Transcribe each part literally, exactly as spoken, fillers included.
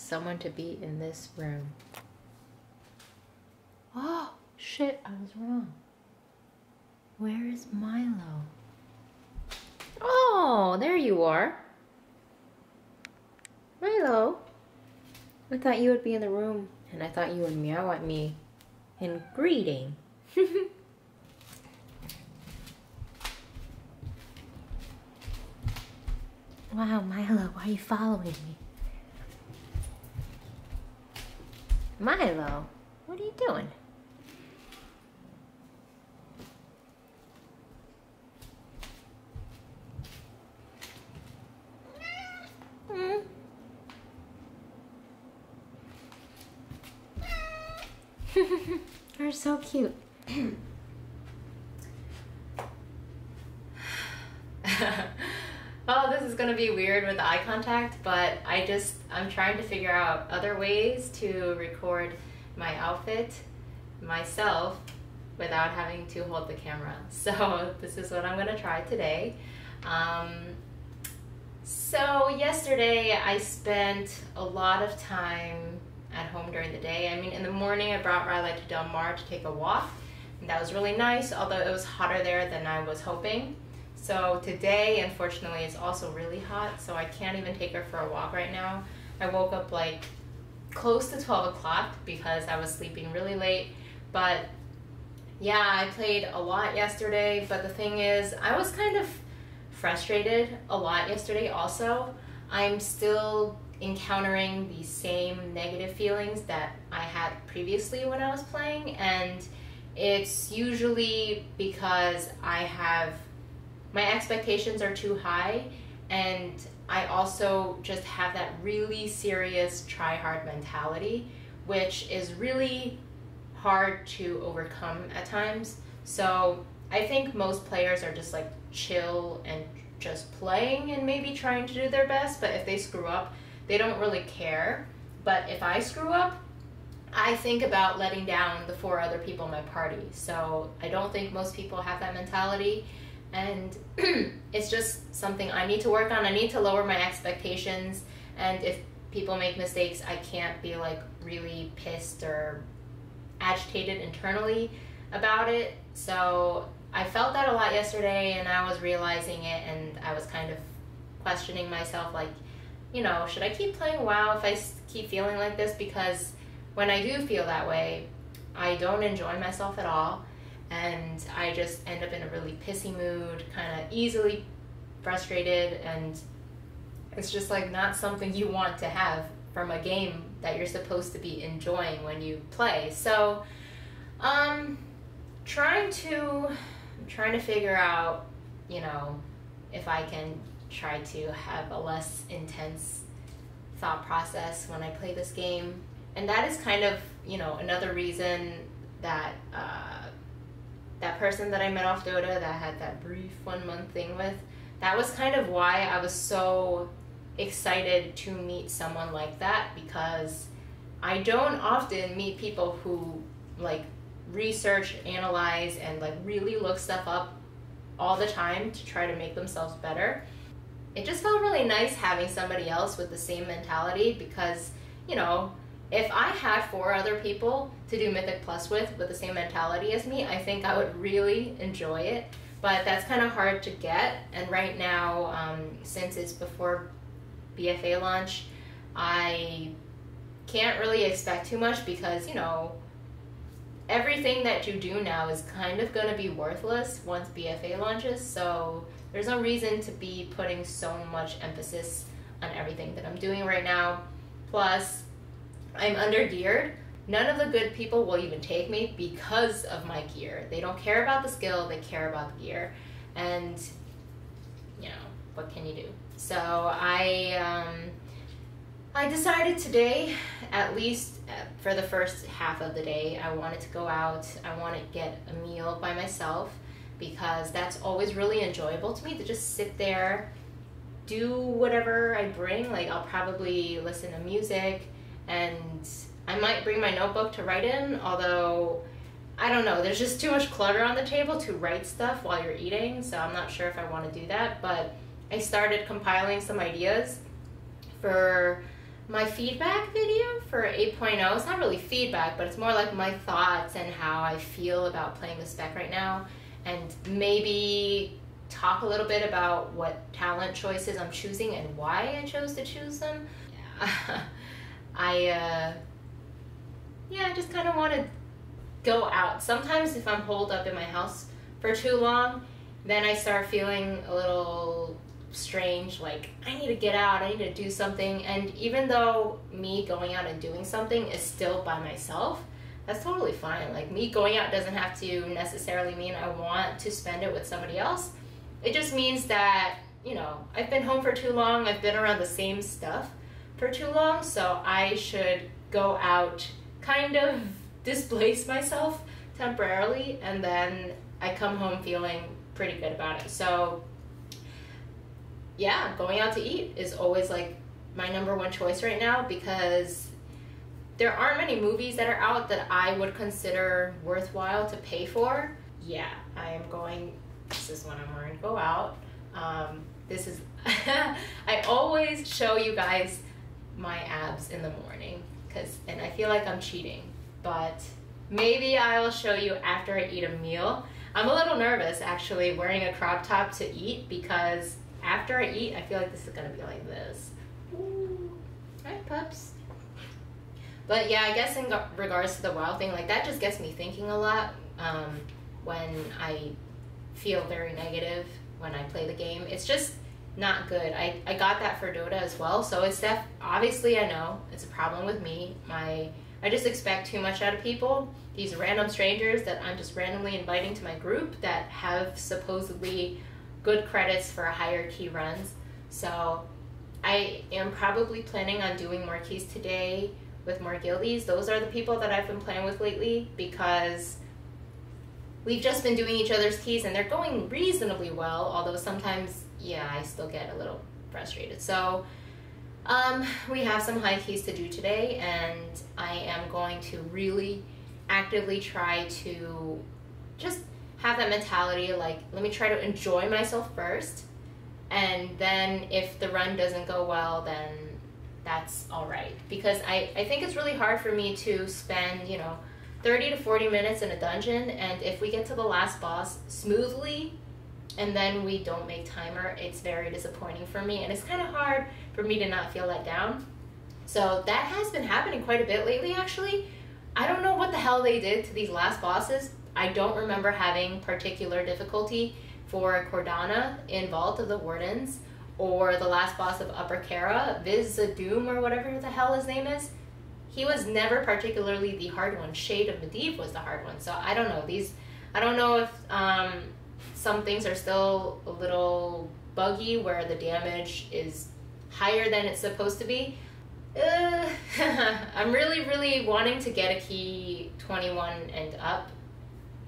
someone to be in this room. Oh, shit, I was wrong. Where is Milo? Oh, there you are. Milo, I thought you would be in the room, and I thought you would meow at me in greeting. Wow, Milo, why are you following me? Milo, what are you doing? Mm. Mm. You're so cute. Oh, this is gonna be weird with the eye contact, but I just, I'm trying to figure out other ways to record my outfit myself without having to hold the camera. So this is what I'm gonna try today. Um, so yesterday I spent a lot of time at home during the day. I mean, in the morning I brought Riley to Del Mar to take a walk, and that was really nice, although it was hotter there than I was hoping. So today, unfortunately, it's also really hot, so I can't even take her for a walk right now. I woke up like close to twelve o'clock because I was sleeping really late. But yeah, I played a lot yesterday, but the thing is, I was kind of frustrated a lot yesterday also. I'm still encountering the same negative feelings that I had previously when I was playing, and it's usually because I have my expectations are too high, and I also just have that really serious try-hard mentality, which is really hard to overcome at times. So I think most players are just like chill and just playing and maybe trying to do their best, but if they screw up, they don't really care. But if I screw up, I think about letting down the four other people in my party. So I don't think most people have that mentality. And it's just something I need to work on. I need to lower my expectations, and if people make mistakes, I can't be like really pissed or agitated internally about it. So I felt that a lot yesterday, and I was realizing it, and I was kind of questioning myself, like, you know, should I keep playing WoW if I keep feeling like this? Because when I do feel that way, I don't enjoy myself at all. And I just end up in a really pissy mood, kind of easily frustrated, and it's just like not something you want to have from a game that you're supposed to be enjoying when you play. So um, trying to, I'm trying to figure out, you know, if I can try to have a less intense thought process when I play this game. And that is kind of, you know, another reason that uh, that person that I met off Dota that I had that brief one month thing with, that was kind of why I was so excited to meet someone like that, because I don't often meet people who like research, analyze, and like really look stuff up all the time to try to make themselves better. It just felt really nice having somebody else with the same mentality, because, you know, if I had four other people to do Mythic Plus with, with the same mentality as me, I think I would really enjoy it. But that's kind of hard to get, and right now, um, since it's before B F A launch, I can't really expect too much, because, you know, everything that you do now is kind of going to be worthless once B F A launches, so there's no reason to be putting so much emphasis on everything that I'm doing right now. Plus, I'm under-geared. None of the good people will even take me because of my gear. They don't care about the skill, they care about the gear. And, you know, what can you do? So I, um, I decided today, at least for the first half of the day, I wanted to go out, I want to get a meal by myself, because that's always really enjoyable to me, to just sit there, do whatever I bring. Like, I'll probably listen to music, and I might bring my notebook to write in, although, I don't know, there's just too much clutter on the table to write stuff while you're eating, so I'm not sure if I want to do that. But I started compiling some ideas for my feedback video for eight point oh. It's not really feedback, but it's more like my thoughts and how I feel about playing the spec right now, and maybe talk a little bit about what talent choices I'm choosing and why I chose to choose them. Yeah. I uh, yeah, I just kind of want to go out. Sometimes if I'm holed up in my house for too long, then I start feeling a little strange, like I need to get out, I need to do something. And even though me going out and doing something is still by myself, that's totally fine. Like, me going out doesn't have to necessarily mean I want to spend it with somebody else. It just means that, you know, I've been home for too long, I've been around the same stuff for too long, so I should go out, kind of displace myself temporarily, and then I come home feeling pretty good about it. So yeah, going out to eat is always like my number one choice right now, because there aren't many movies that are out that I would consider worthwhile to pay for. Yeah, I am going, this is when I'm wearing to go out. Um, this is, I always show you guys my abs in the morning, cause, and I feel like I'm cheating, but maybe I'll show you after I eat a meal. I'm a little nervous actually wearing a crop top to eat, because after I eat, I feel like this is gonna be like this. Ooh. All right, pups. But yeah, I guess in regards to the WoW thing, like that just gets me thinking a lot um, when I feel very negative when I play the game. It's just not good. I, I got that for Dota as well, so it's def- obviously I know it's a problem with me. My I just expect too much out of people. These random strangers that I'm just randomly inviting to my group that have supposedly good credits for higher key runs. So I am probably planning on doing more keys today with more guildies. Those are the people that I've been playing with lately, because we've just been doing each other's keys and they're going reasonably well, although sometimes, yeah, I still get a little frustrated. So um, we have some high keys to do today, and I am going to really actively try to just have that mentality, like, let me try to enjoy myself first, and then if the run doesn't go well, then that's all right. Because I, I think it's really hard for me to spend, you know, thirty to forty minutes in a dungeon, and if we get to the last boss smoothly, and then we don't make timer, it's very disappointing for me, and it's kind of hard for me to not feel let down. So that has been happening quite a bit lately, actually. I don't know what the hell they did to these last bosses. I don't remember having particular difficulty for Cordana in Vault of the Wardens, or the last boss of Upper Kara, Viz Zadum or whatever the hell his name is. He was never particularly the hard one. Shade of Medivh was the hard one. So I don't know. These, I don't know if um, some things are still a little buggy where the damage is higher than it's supposed to be. Uh, I'm really, really wanting to get a key twenty-one and up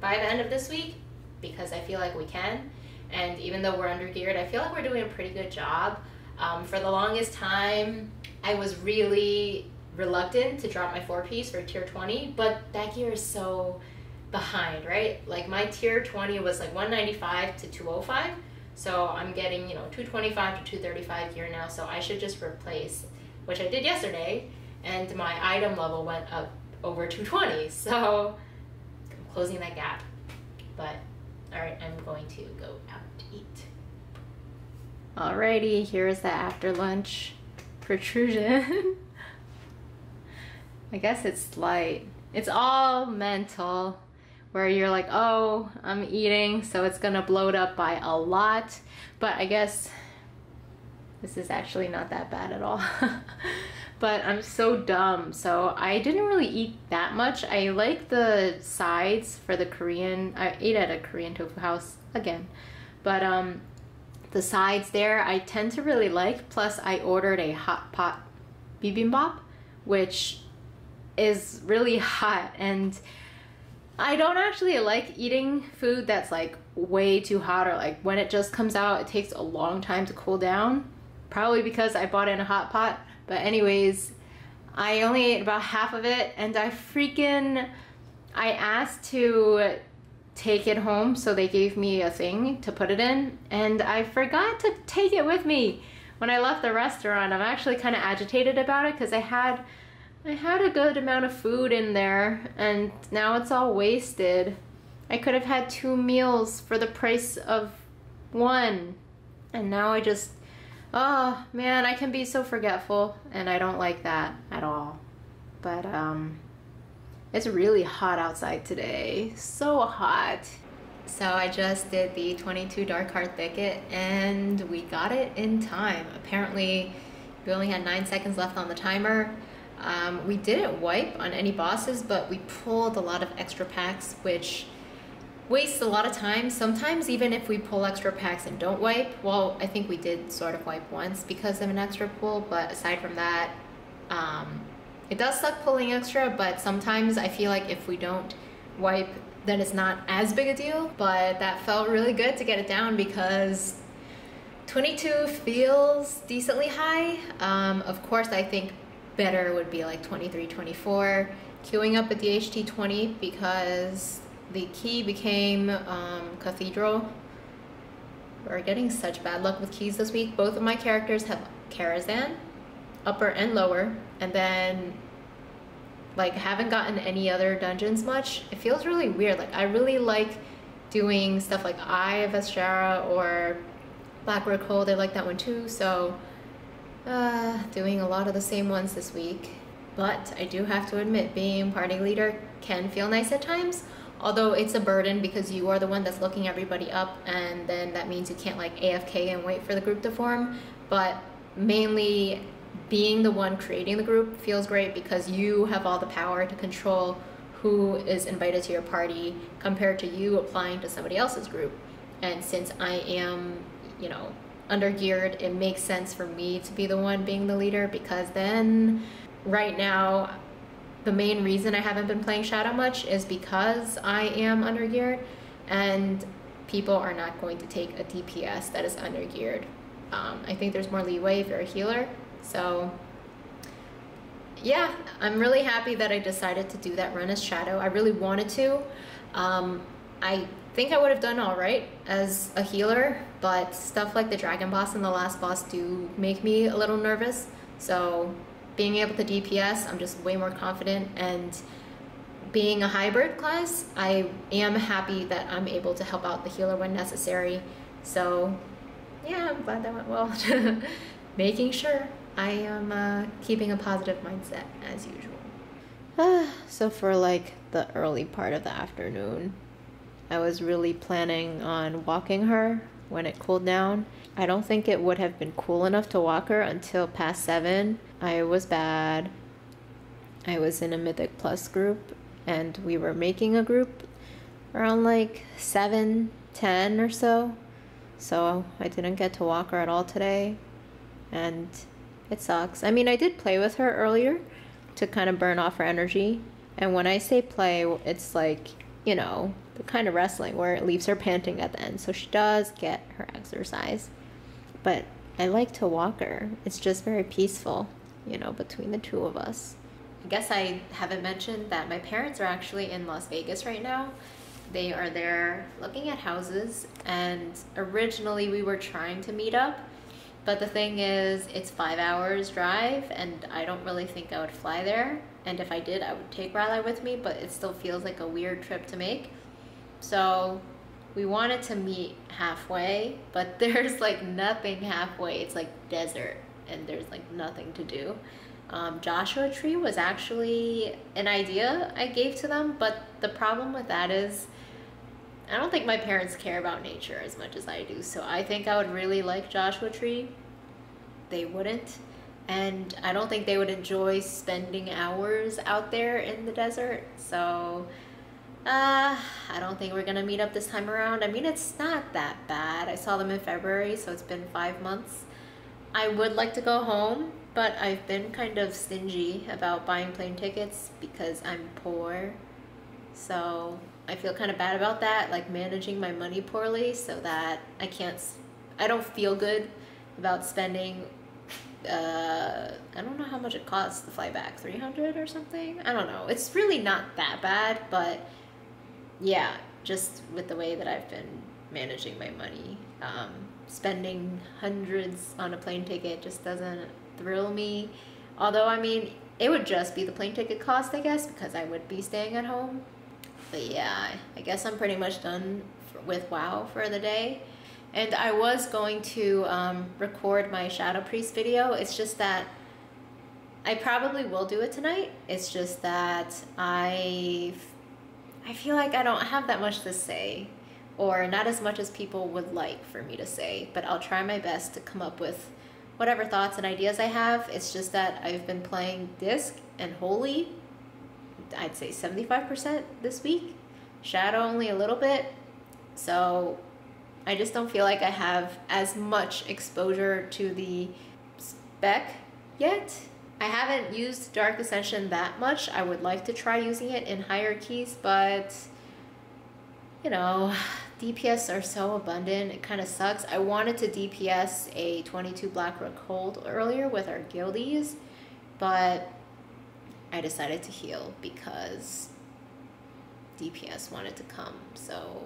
by the end of this week, because I feel like we can, and even though we're under-geared, I feel like we're doing a pretty good job. Um, for the longest time, I was really reluctant to drop my four-piece for tier twenty, but that gear is so behind, right? Like, my tier twenty was like one ninety-five to two oh five, so I'm getting, you know, two twenty-five to two thirty-five gear now, so I should just replace, which I did yesterday, and my item level went up over two twenty, so closing that gap. But all right, I'm going to go out to eat. Alrighty, here is the after lunch protrusion. I guess it's light. It's all mental, where you're like, oh, I'm eating, so it's gonna bloat up by a lot. But I guess this is actually not that bad at all. But I'm so dumb, so I didn't really eat that much. I like the sides for the Korean. I ate at a Korean tofu house again, but um, the sides there I tend to really like. Plus, I ordered a hot pot bibimbap, which is really hot, and I don't actually like eating food that's like way too hot, or like when it just comes out, it takes a long time to cool down. Probably because I bought it in a hot pot. But anyways, I only ate about half of it, and I freaking, I asked to take it home, so they gave me a thing to put it in, and I forgot to take it with me, when I left the restaurant, I'm actually kind of agitated about it because I had I had a good amount of food in there and now it's all wasted. I could have had two meals for the price of one, and now I just, oh man, I can be so forgetful, and I don't like that at all. But um it's really hot outside today, so hot. So I just did the twenty-two Dark Heart Thicket and we got it in time. Apparently we only had nine seconds left on the timer. Um, we didn't wipe on any bosses, but we pulled a lot of extra packs, which wastes a lot of time. Sometimes even if we pull extra packs and don't wipe, well, I think we did sort of wipe once because of an extra pull, but aside from that, um, it does suck pulling extra, but sometimes I feel like if we don't wipe, then it's not as big a deal. But that felt really good to get it down because twenty-two feels decently high. Um, of course, I think better would be like twenty-three, twenty-four. Queuing up at the H T twenty because the key became um, Cathedral. We're getting such bad luck with keys this week. Both of my characters have Karazhan, upper and lower, and then like haven't gotten any other dungeons much. It feels really weird. Like I really like doing stuff like Eye of Azshara or Blackbird Cold. I like that one too. So uh, doing a lot of the same ones this week. But I do have to admit, being party leader can feel nice at times. Although it's a burden because you are the one that's looking everybody up, and then that means you can't like A F K and wait for the group to form. But mainly being the one creating the group feels great because you have all the power to control who is invited to your party compared to you applying to somebody else's group. And since I am, you know, under-geared, it makes sense for me to be the one being the leader, because then right now the main reason I haven't been playing Shadow much is because I am under-geared and people are not going to take a D P S that is under-geared. Um, I think there's more leeway if you're a healer. So yeah, I'm really happy that I decided to do that run as Shadow. I really wanted to. Um, I think I would have done all right as a healer, but stuff like the Dragon Boss and the Last Boss do make me a little nervous. So being able to D P S, I'm just way more confident, and being a hybrid class, I am happy that I'm able to help out the healer when necessary. So yeah, I'm glad that went well. Making sure I am uh, keeping a positive mindset as usual. Uh, so for like the early part of the afternoon, I was really planning on walking her when it cooled down. I don't think it would have been cool enough to walk her until past seven. I was bad. I was in a Mythic Plus group and we were making a group around like seven, ten or so. So I didn't get to walk her at all today, and it sucks. I mean, I did play with her earlier to kind of burn off her energy. And when I say play, it's like, you know, the kind of wrestling where it leaves her panting at the end. So she does get her exercise. But I like to walk her. It's just very peaceful, you know, between the two of us. I guess I haven't mentioned that my parents are actually in Las Vegas right now. They are there looking at houses. And originally we were trying to meet up. But the thing is, it's five hours drive and I don't really think I would fly there. And if I did, I would take Riley with me, but it still feels like a weird trip to make. So we wanted to meet halfway, but there's like nothing halfway. It's like desert and there's like nothing to do. Um, Joshua Tree was actually an idea I gave to them, but the problem with that is I don't think my parents care about nature as much as I do, so I think I would really like Joshua Tree. They wouldn't, and I don't think they would enjoy spending hours out there in the desert, so uh, I don't think we're gonna meet up this time around. I mean, it's not that bad. I saw them in February, so it's been five months. I would like to go home, but I've been kind of stingy about buying plane tickets because I'm poor, so I feel kind of bad about that, like managing my money poorly so that I can't, I don't feel good about spending, uh, I don't know how much it costs to fly back, three hundred or something? I don't know. It's really not that bad, but yeah, just with the way that I've been managing my money, um, spending hundreds on a plane ticket just doesn't thrill me. Although, I mean, it would just be the plane ticket cost, I guess, because I would be staying at home. But yeah, I guess I'm pretty much done for, with WoW for the day. And I was going to um, record my Shadow Priest video. It's just that I probably will do it tonight. It's just that I, I feel like I don't have that much to say, or not as much as people would like for me to say, but I'll try my best to come up with whatever thoughts and ideas I have. It's just that I've been playing Disc and Holy, I'd say seventy-five percent this week, Shadow only a little bit, so I just don't feel like I have as much exposure to the spec yet. I haven't used Dark Ascension that much. I would like to try using it in higher keys, but you know, D P S are so abundant, it kind of sucks. I wanted to D P S a twenty-two Blackrock Hold earlier with our guildies, but I decided to heal because D P S wanted to come. So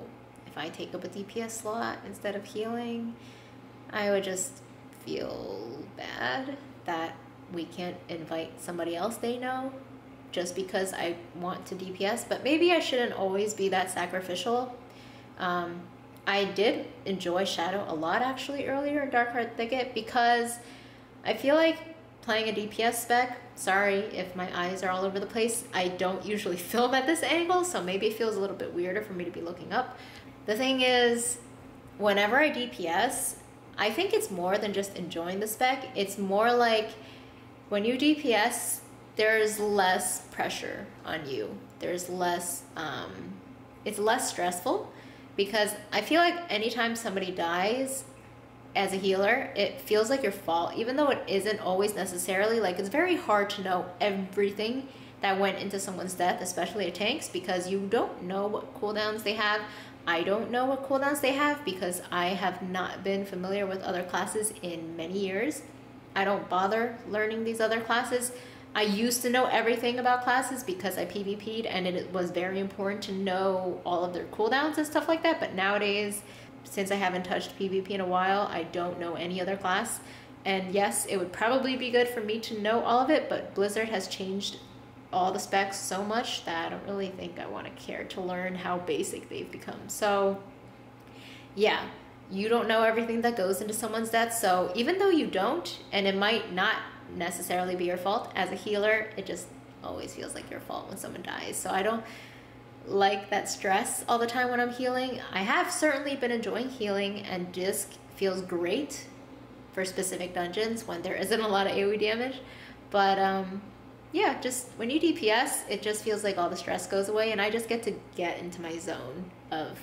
if I take up a D P S slot instead of healing, I would just feel bad that we can't invite somebody else they know just because I want to D P S, but maybe I shouldn't always be that sacrificial. Um, I did enjoy Shadow a lot actually earlier in Dark Heart Thicket because I feel like playing a D P S spec, sorry if my eyes are all over the place, I don't usually film at this angle, so maybe it feels a little bit weirder for me to be looking up. The thing is, whenever I D P S, I think it's more than just enjoying the spec, it's more like when you D P S, there's less pressure on you. There's less, um, it's less stressful because I feel like anytime somebody dies as a healer, it feels like your fault, even though it isn't always necessarily. Like, it's very hard to know everything that went into someone's death, especially a tank's, because you don't know what cooldowns they have. I don't know what cooldowns they have because I have not been familiar with other classes in many years. I don't bother learning these other classes. I used to know everything about classes because I PvP'd and it was very important to know all of their cooldowns and stuff like that, but nowadays, since I haven't touched PvP in a while, I don't know any other class. And yes, it would probably be good for me to know all of it, but Blizzard has changed all the specs so much that I don't really think I want to care to learn how basic they've become. So yeah, you don't know everything that goes into someone's death, so even though you don't, and it might not necessarily be your fault, as a healer it just always feels like your fault when someone dies. So I don't like that stress all the time when I'm healing. I have certainly been enjoying healing, and Disc feels great for specific dungeons when there isn't a lot of AoE damage, but um yeah, just when you D P S, it just feels like all the stress goes away and I just get to get into my zone of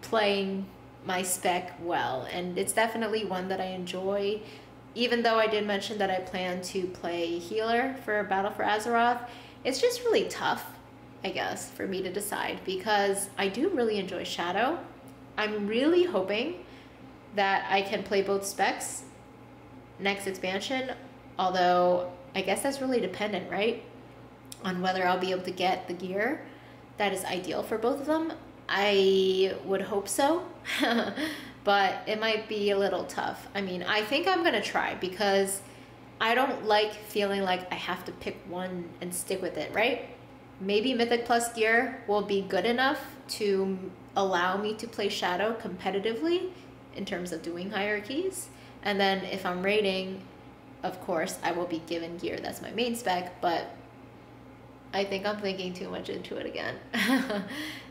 playing my spec well, and it's definitely one that I enjoy. Even though I did mention that I plan to play healer for Battle for Azeroth, it's just really tough, I guess, for me to decide because I do really enjoy Shadow. I'm really hoping that I can play both specs next expansion, although I guess that's really dependent, right, on whether I'll be able to get the gear that is ideal for both of them. I would hope so, but it might be a little tough. I mean, I think I'm gonna try because I don't like feeling like I have to pick one and stick with it, right? Maybe Mythic Plus gear will be good enough to allow me to play Shadow competitively in terms of doing hierarchies. And then if I'm raiding, of course, I will be given gear that's my main spec, but I think I'm thinking too much into it again.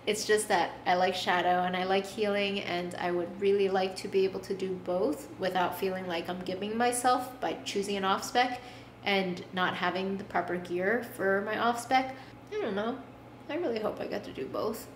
It's just that I like Shadow and I like healing, and I would really like to be able to do both without feeling like I'm giving myself by choosing an off spec and not having the proper gear for my off spec. I don't know. I really hope I get to do both.